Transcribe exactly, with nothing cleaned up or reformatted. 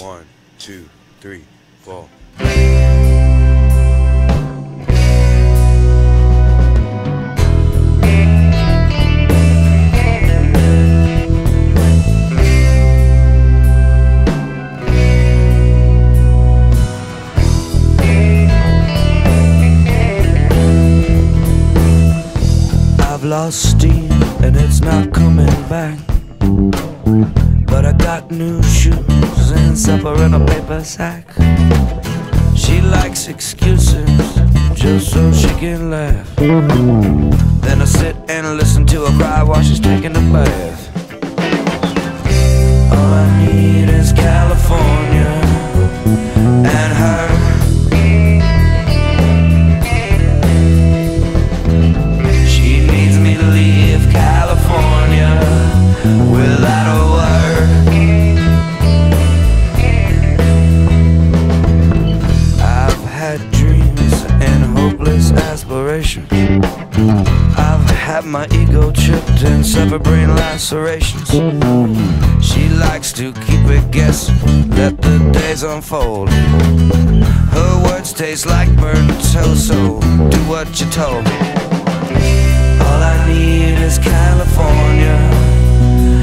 One, two, three, four. I've lost steam and it's not coming back, but I got new shoes and supper in a paper sack. She likes excuses just so she can laugh. Then I sit and listen to her cry while she's taking a bath. All I need is California and her. I've had my ego tripped and suffered brain lacerations. She likes to keep it guessing, let the days unfold. Her words taste like burnt toast, so do what you told me. All I need is California